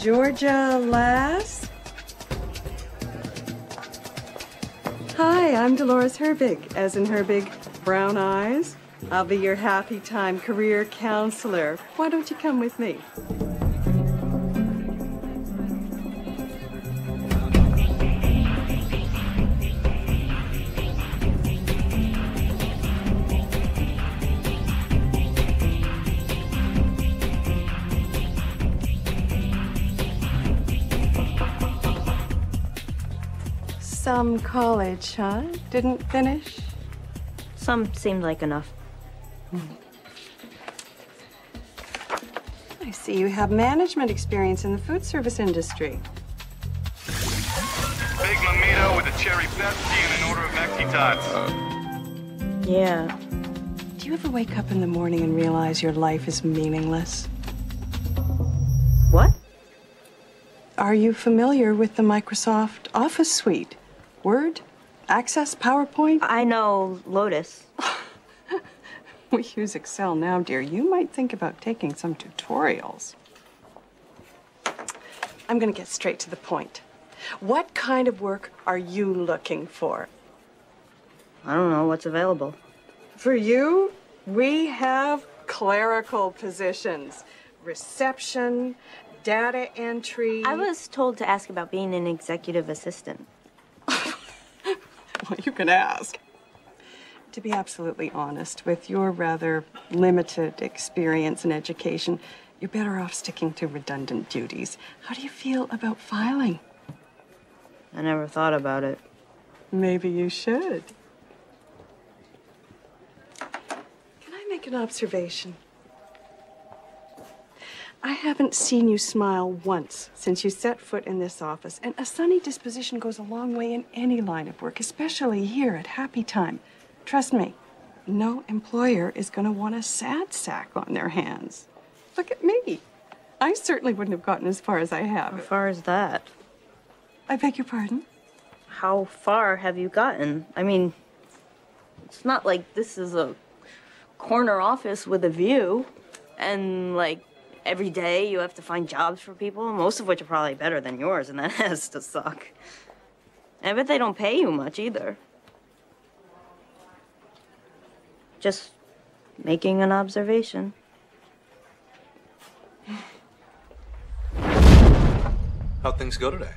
Georgia Lass. Hi, I'm Dolores Herbig, as in Herbig Brown Eyes. I'll be your Happy Time career counselor. Why don't you come with me? Some college, huh? Didn't finish? Some seemed like enough. I see you have management experience in the food service industry. Big Lomito with a cherry Pepsi and an order of Happy Time. Yeah. Do you ever wake up in the morning and realize your life is meaningless? What? Are you familiar with the Microsoft Office Suite? Word, Access, PowerPoint? I know Lotus. We use Excel now, dear. You might think about taking some tutorials. I'm going to get straight to the point. What kind of work are you looking for? I don't know what's available. For you, we have clerical positions. Reception, data entry. I was told to ask about being an executive assistant. Well, you can ask. To be absolutely honest, with your rather limited experience and education, you're better off sticking to redundant duties. How do you feel about filing? I never thought about it. Maybe you should. Can I make an observation? I haven't seen you smile once since you set foot in this office, and a sunny disposition goes a long way in any line of work, especially here at Happy Time. Trust me, no employer is going to want a sad sack on their hands. Look at me. I certainly wouldn't have gotten as far as I have. How far is that? I beg your pardon? How far have you gotten? I mean, it's not like this is a corner office with a view, and like every day you have to find jobs for people, most of which are probably better than yours, and that has to suck. I bet they don't pay you much either. Just making an observation. How'd things go today?